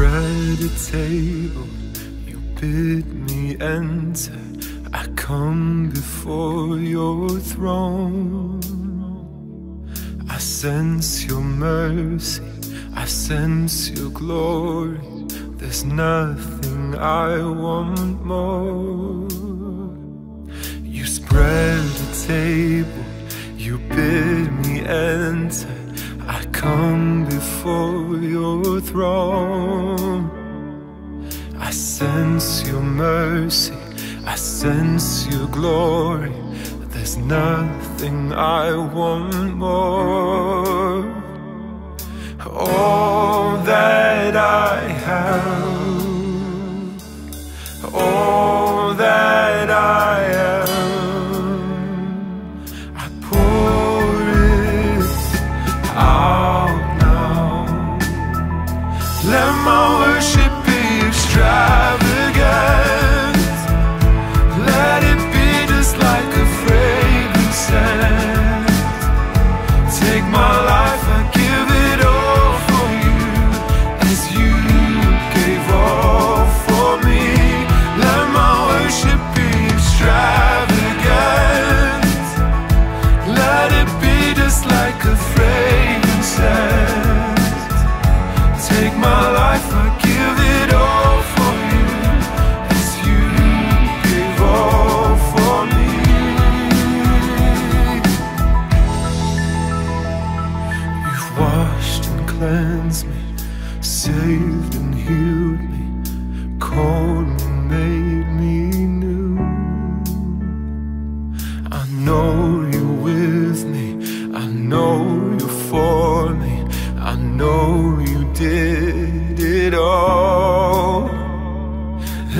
spread a table, you bid me enter. I come before your throne. I sense your mercy, I sense your glory. There's nothing I want more. You spread a table, you bid me enter. I come before your throne. I sense your mercy, I sense your glory. There's nothing I want more. All that I have, all that I am, I pour it out now. Let my worship be extravagant. Let it be just like a fragrant scent. Take my life, I give it all. Take my life, I give it all for you, as you gave all for me. You've washed and cleansed me, saved and healed me, called me, made me new. I know you're with me, I know you're for me, I know you did it all,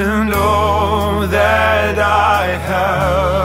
and all that I have.